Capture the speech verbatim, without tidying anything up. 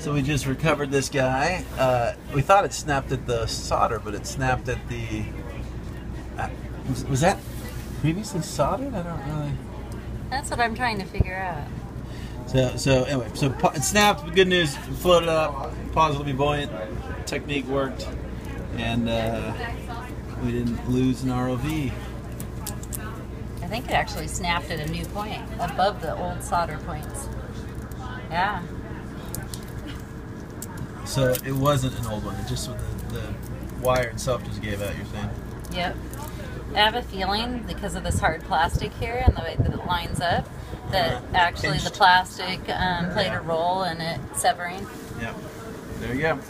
So we just recovered this guy. Uh, we thought it snapped at the solder, but it snapped at the... Uh, was, was that previously soldered? I don't really... That's what I'm trying to figure out. So, so anyway, so it snapped, but good news, floated up, positively buoyant, technique worked, and uh, we didn't lose an R O V. I think it actually snapped at a new point, above the old solder points. Yeah. So it wasn't an old one, it just the, the wire itself just gave out, you're saying? Yep. I have a feeling, because of this hard plastic here and the way that it lines up, that actually the plastic um, played a role in it severing. Yep. There you go.